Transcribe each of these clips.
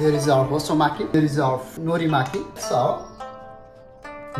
There is our hosomaki, there is our norimaki. So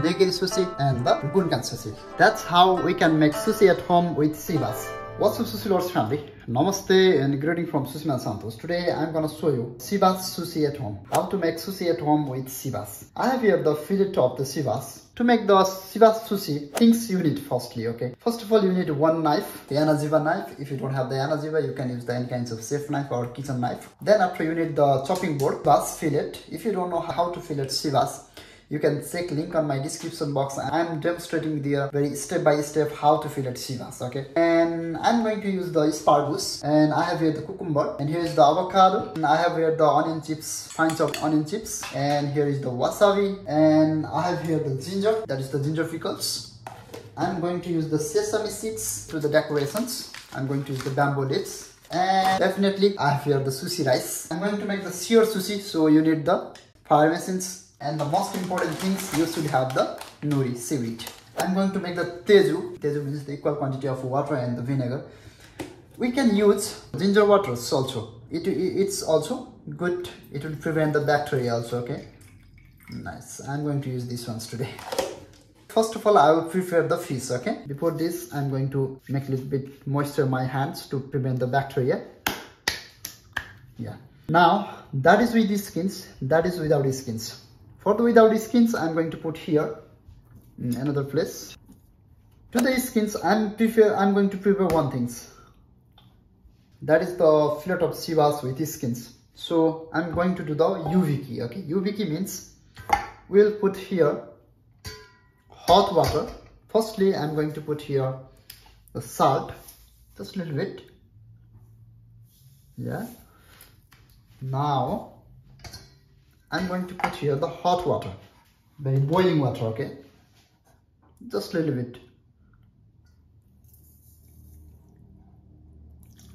nigiri sushi and the gunkan sushi. That's how we can make sushi at home with Seabass. What's up sushi lords family? Namaste and greeting from Sushi Man Santosh. Today I'm gonna show you Seabass sushi at home. How to make sushi at home with Seabass. I have here the fillet of the Seabass. To make the Sivas sushi, things you need firstly, okay? First of all, you need one knife, the anaziva knife. If you don't have the anaziva, you can use any kinds of chef knife or kitchen knife. Then after, you need the chopping board, Sivas fillet. If you don't know how to fillet Sivas, you can check link on my description box. I'm demonstrating there very step-by-step how to fillet Sivas, okay? And I'm going to use the asparagus, and I have here the cucumber, and here is the avocado, and I have here the onion chips, fine chopped onion chips, and here is the wasabi, and I have here the ginger, that is the ginger pickles. I'm going to use the sesame seeds to the decorations. I'm going to use the bamboo leaves. And definitely, I have here the sushi rice. I'm going to make the sear sushi, so you need the fire machines. And the most important things, you should have the nori, seaweed. I'm going to make the Teju. Teju means the equal quantity of water and the vinegar. We can use ginger water also. It's also good. It will prevent the bacteria also, okay? Nice. I'm going to use these ones today. First of all, I will prepare the fish, okay? Before this, I'm going to make a little bit moisture in my hands to prevent the bacteria. Yeah. Now, that is with the skins. That is without the skins. For the without the skins, I'm going to put here in another place. To the skins, I'm going to prepare one thing. That is the fillet of Seabass with the skins. So I'm going to do the yubiki. Okay, yubiki means we'll put here hot water. Firstly, I'm going to put here the salt, just a little bit. Yeah. Now I'm going to put here the hot water, very boiling water, okay? Just a little bit.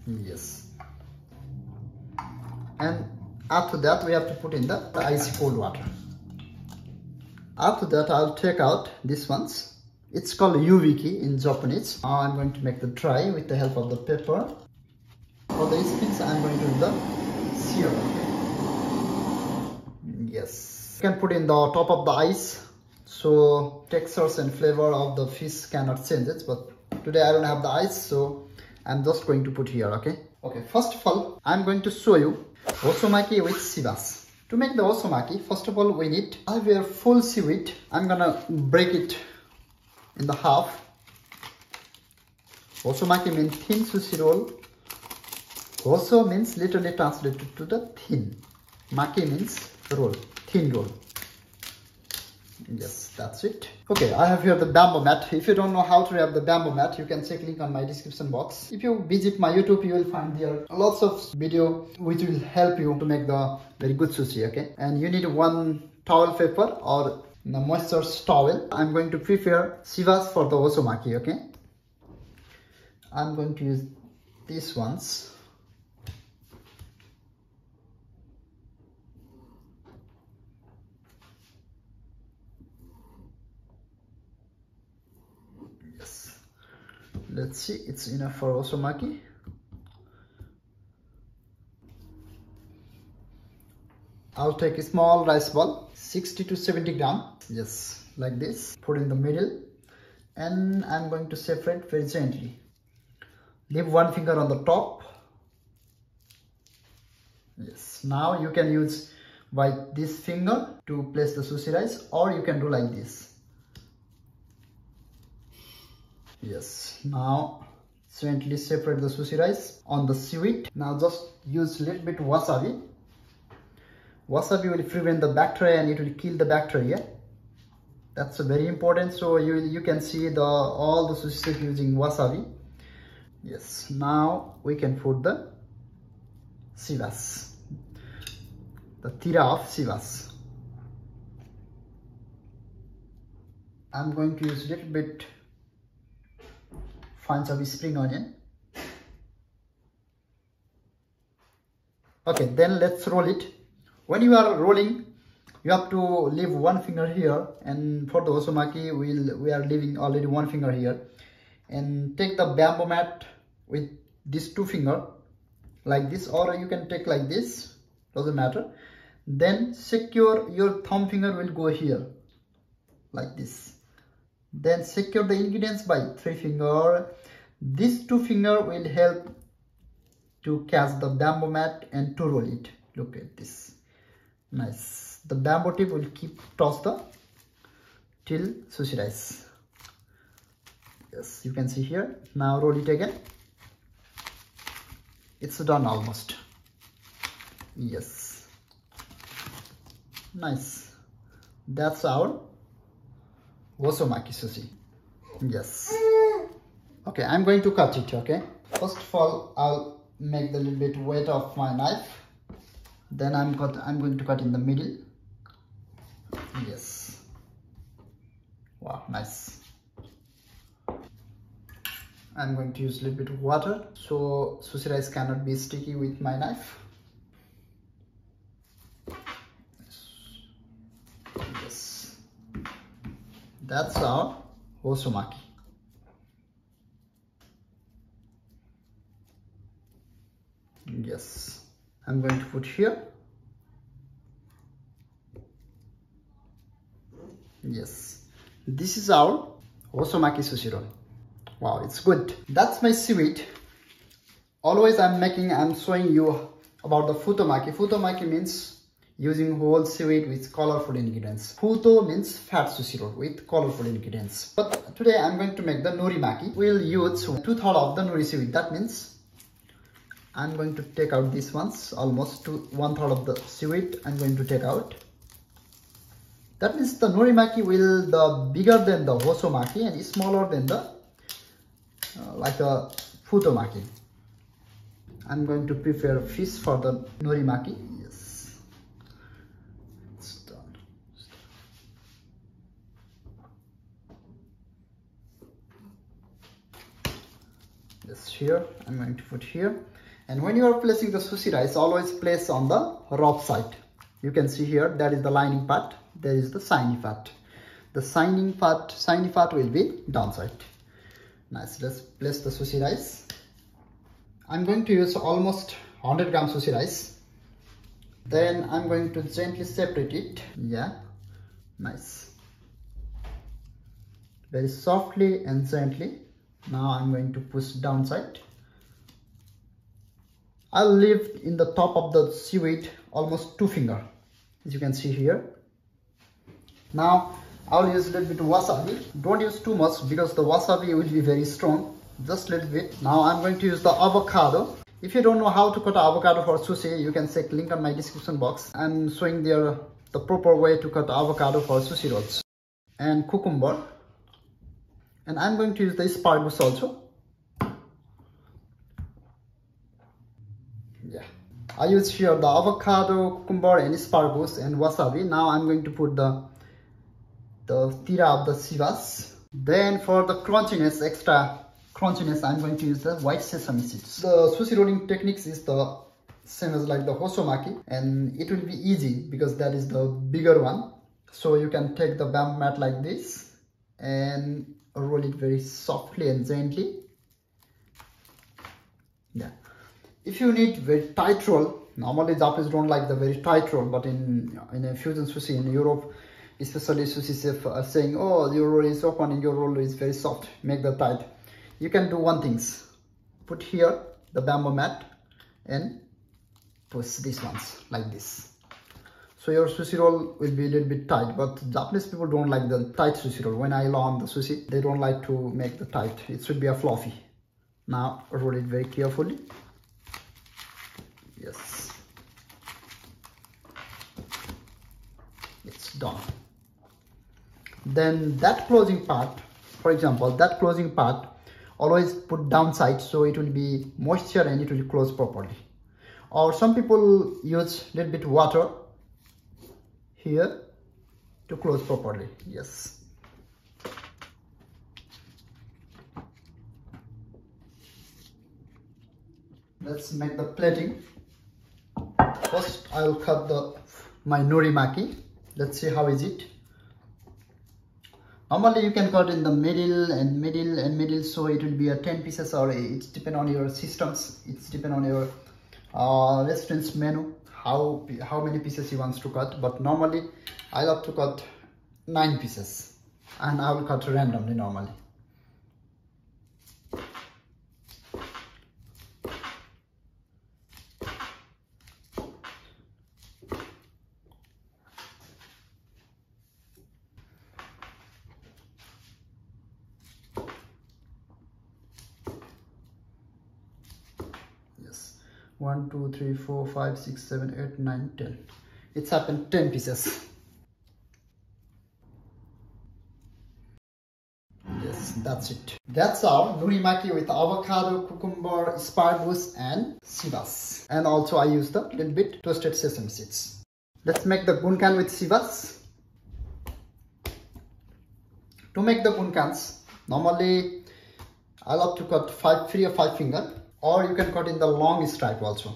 Yes. And after that, we have to put in the icy cold water. After that, I'll take out these ones. It's called yubiki in Japanese. Now I'm going to make the dry with the help of the pepper. For the skins, I'm going to do the sear. Yes, you can put in the top of the ice, so textures and flavor of the fish cannot change it, but today I don't have the ice, so I'm just going to put here, okay? Okay, first of all, I'm going to show you hosomaki with Seabass. To make the hosomaki, first of all, we need a full seaweed. I'm gonna break it in the half. Hosomaki means thin sushi roll. Hoso means literally translated to the thin. Maki means roll, thin roll. Yes, that's it. Okay, I have here the bamboo mat. If you don't know how to have the bamboo mat, you can check link on my description box. If you visit my YouTube, you will find there lots of video which will help you to make the very good sushi, okay? And you need one towel paper or the moisture towel. I'm going to prepare Seabass for the hosomaki, okay? I'm going to use these ones. Let's see, it's enough for hosomaki. I'll take a small rice ball, 60 to 70 grams, yes, like this. Put in the middle, and I'm going to separate very gently. Leave one finger on the top. Yes, now you can use by this finger to place the sushi rice, or you can do like this. Yes, now gently separate the sushi rice on the seaweed. Now just use a little bit wasabi. Wasabi will prevent the bacteria and it will kill the bacteria. That's very important. So you can see all the sushi using wasabi. Yes, now we can put the Seabass, the tira of Seabass. I'm going to use a little bit pinch of spring onion. Okay, then let's roll it. When you are rolling, you have to leave one finger here, and for the hosomaki, we are leaving already one finger here. And take the bamboo mat with this two finger like this, or you can take like this, doesn't matter. Then secure your thumb finger will go here like this. Then secure the ingredients by three finger. This two finger will help to catch the bamboo mat and to roll it. Look at this. Nice. The bamboo tip will keep toss the till sushi rice. Yes, you can see here. Now roll it again. It's done almost. Yes. Nice. That's our hosomaki sushi. Yes. Okay, I'm going to cut it, okay? First of all, I'll make the little bit weight of my knife. Then I'm going to cut in the middle. Yes. Wow, nice. I'm going to use a little bit of water so sushi rice cannot be sticky with my knife. Yes. That's our hosomaki. Yes. I'm going to put here. Yes. This is our hosomaki sushi roll. Wow, it's good. That's my seaweed. Always I'm showing you about the futomaki. Futomaki means using whole seaweed with colorful ingredients. Futo means fat sushi roll with colorful ingredients. But today I'm going to make the norimaki. We'll use 2/3 of the nori seaweed. That means I'm going to take out these ones, almost to 1/3 of the seaweed. I'm going to take out. That means the norimaki will be bigger than the hosomaki and smaller than the like a futomaki. I'm going to prepare fish for the norimaki. Yes, it's done. Yes, here I'm going to put here. And when you are placing the sushi rice, always place on the rough side. You can see here, that is the lining part. There is the shiny part. The shiny part will be downside. Nice, let's place the sushi rice. I'm going to use almost 100 grams sushi rice. Then I'm going to gently separate it. Yeah, nice. Very softly and gently. Now I'm going to push downside. I'll leave in the top of the seaweed almost two finger, as you can see here. Now I'll use a little bit of wasabi. Don't use too much because the wasabi will be very strong. Just a little bit. Now I'm going to use the avocado. If you don't know how to cut avocado for sushi, you can check link on my description box. I'm showing there the proper way to cut avocado for sushi rolls. And cucumber. And I'm going to use the asparagus also. I use here the avocado, cucumber and asparagus and wasabi. Now I'm going to put the tira of the Sivas. Then for the crunchiness, extra crunchiness, I'm going to use the white sesame seeds. The sushi rolling techniques is the same as like the hosomaki, and it will be easy because that is the bigger one. So you can take the bamboo mat like this and roll it very softly and gently. Yeah. If you need very tight roll, normally Japanese don't like the very tight roll, but in a fusion sushi in Europe, especially sushi chefs are saying, oh, your roll is open and your roll is very soft, make the tight. You can do one things, put here the bamboo mat and push these ones like this. So your sushi roll will be a little bit tight, but Japanese people don't like the tight sushi roll. When I learn the sushi, they don't like to make the tight. It should be a fluffy. Now roll it very carefully. Yes, it's done. Then that closing part, for example, that closing part, always put downside so it will be moisture and it will close properly. Or some people use a little bit water here to close properly. Yes. Let's make the plating. First, I'll cut my norimaki. Let's see how is it. Normally, you can cut in the middle and middle and middle, so it will be a 10 pieces or it's depend on your systems. It's depend on your restaurant's menu, how many pieces he wants to cut, but normally I love to cut 9 pieces, and I will cut randomly normally. Yes, 1, 2, 3, 4, 5, 6, 7, 8, 9, 10. It's happened 10 pieces. That's it. That's our norimaki with avocado, cucumber, asparagus, and Sivas. And also I used a little bit toasted sesame seeds. Let's make the gunkan with Sivas. To make the gunkans, normally I love to cut 3 or 5 finger, or you can cut in the long stripe also.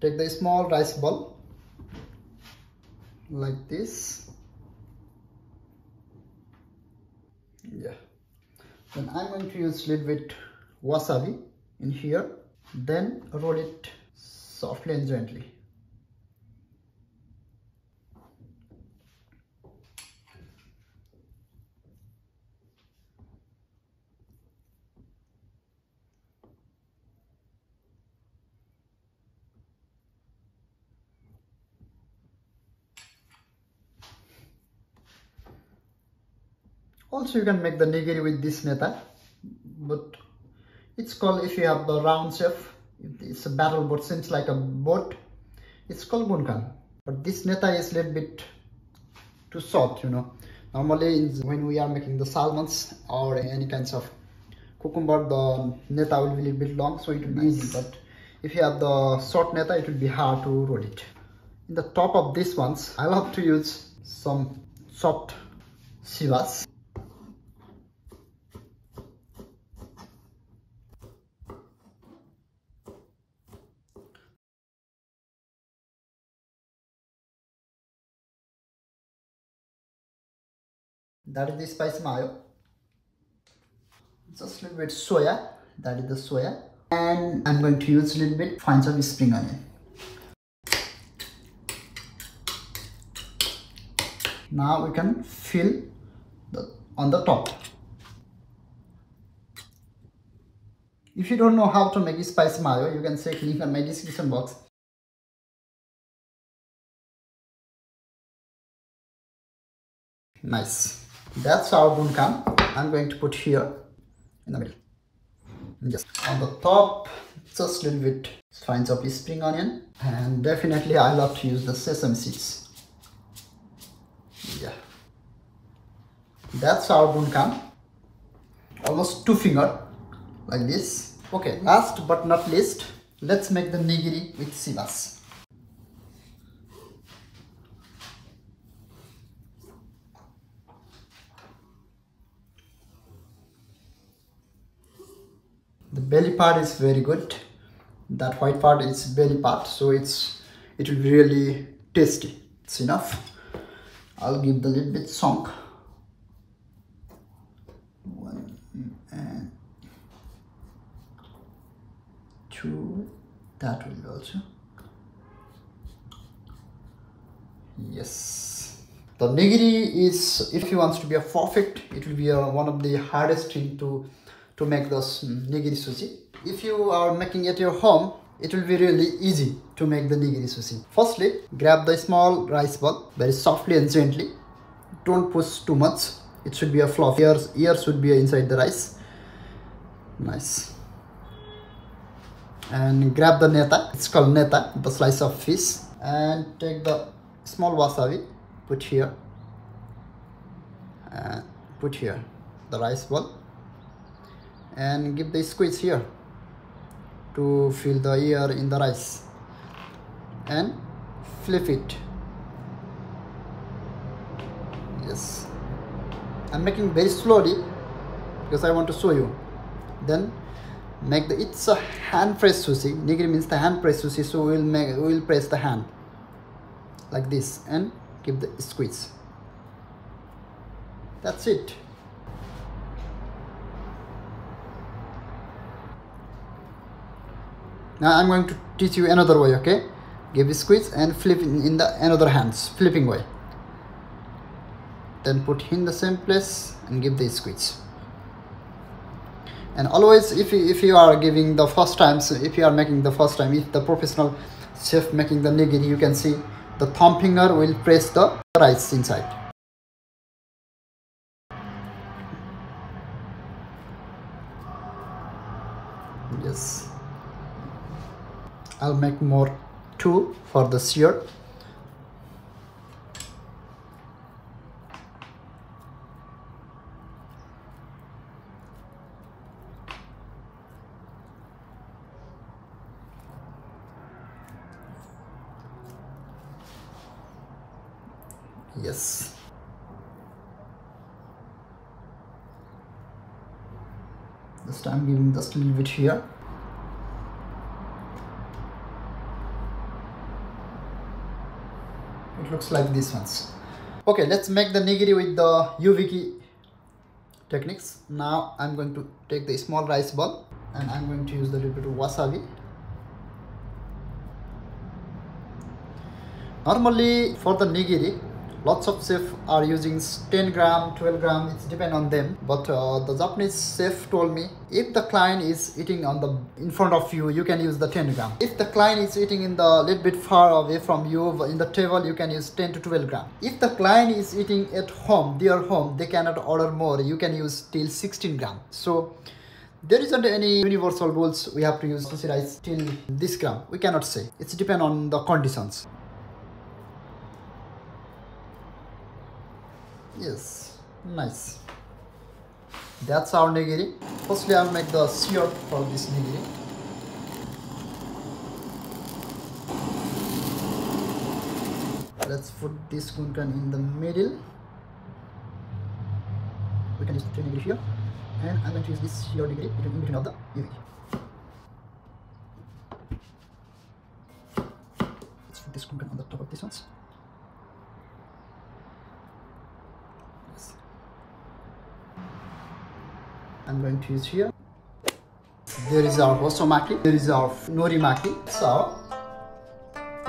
Take the small rice ball like this. Yeah. Then I'm going to use a little bit wasabi in here. Then roll it softly and gently. Also, you can make the nigiri with this neta, but it's called, if you have the round shape, it's a battle boat, seems like a boat, it's called gunkan. But this neta is a little bit too soft, you know. Normally, when we are making the salmons or any kinds of cucumber, the neta will be a little bit long, so it will be easy. But if you have the short neta, it will be hard to roll it. In the top of these ones, I love to use some soft Sivas. That is the spice mayo. Just a little bit soya. That is the soya. And I'm going to use a little bit fines of spring onion. Now we can fill on the top. If you don't know how to make spice mayo, you can say click on my description box. Nice. That's our gunkan. I'm going to put here in the middle. Just on the top, just a little bit fines of spring onion, and definitely I love to use the sesame seeds. Yeah. That's our gunkan. Almost 2 finger, like this. Okay. Last but not least, let's make the nigiri with Sivas. The belly part is very good. That white part is belly part, so it will be really tasty. It's enough. I'll give the little bit chunk. One and two. That will be also. Yes. The nigiri is, if you want to be a perfect, it will be one of the hardest thing to make this nigiri sushi. If you are making at your home, it will be really easy to make the nigiri sushi. Firstly, grab the small rice ball very softly and gently. Don't push too much. It should be a fluff. Ears should be inside the rice. Nice. And grab the neta. It's called neta, the slice of fish. And take the small wasabi. Put here. And put here the rice ball. And give the squeeze here to fill the ear in the rice and flip it. Yes, I'm making very slowly because I want to show you. Then make the, it's a hand press sushi. Nigiri means the hand press sushi, so we will press the hand like this and give the squeeze. That's it. Now I'm going to teach you another way, okay? Give a squeeze and flip in the another hands, flipping way. Then put in the same place and give the squeeze. And always, if you are giving the first time, so if you are making the first time, if the professional chef making the nigiri, you can see the thumb finger will press the rice inside. Yes. I'll make more two for the sear. Yes. This time I'm giving just a little bit here. It looks like these ones. Okay, let's make the nigiri with the yubiki techniques. Now I'm going to take the small rice ball and I'm going to use a little bit of wasabi. Normally for the nigiri, lots of chefs are using 10 gram, 12 gram, it depends on them. But the Japanese chef told me, if the client is eating on the in front of you, you can use the 10 gram. If the client is eating in the little bit far away from you in the table, you can use 10 to 12 gram. If the client is eating at home, their home, they cannot order more. You can use till 16 gram. So there isn't any universal rules. We have to use sushi rice till this gram. We cannot say. It depends on the conditions. Yes, nice. That's our nigiri. Firstly, I'll make the sear for this nigiri. Let's put this gunkan in the middle. We can use the nigiri here. And I'm going to use this sear nigiri in between of the yubiki. Let's put this gunkan on the top of these ones. I'm going to use here. There is our hosomaki. There is our norimaki. So,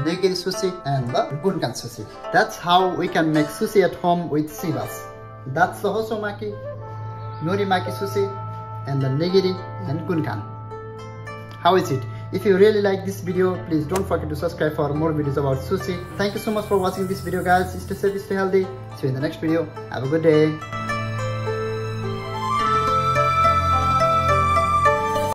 nigiri sushi and the gunkan sushi. That's how we can make sushi at home with Sivas. That's the hosomaki, norimaki sushi, and the nigiri and gunkan. How is it? If you really like this video, please don't forget to subscribe for more videos about sushi. Thank you so much for watching this video, guys. Stay safe, stay healthy. See you in the next video. Have a good day.